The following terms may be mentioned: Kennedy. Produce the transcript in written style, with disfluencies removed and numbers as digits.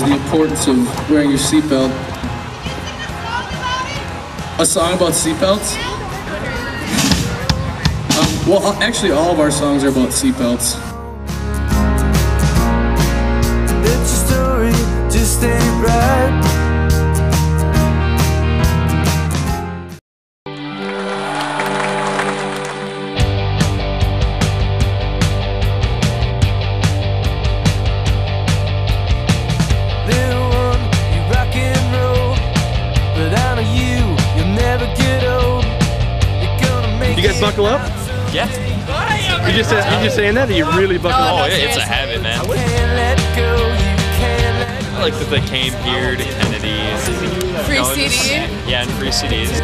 emphasize the importance of wearing your seatbelt. A song about seatbelts? Well, actually all of our songs are about seatbelts. It's a story, just ain't right. You guys buckle up? Yeah. You just saying that? Or you really buckle up? Oh, it's a habit, man. I like that they came here to Kennedy's. Free CDs. Yeah, and free CDs.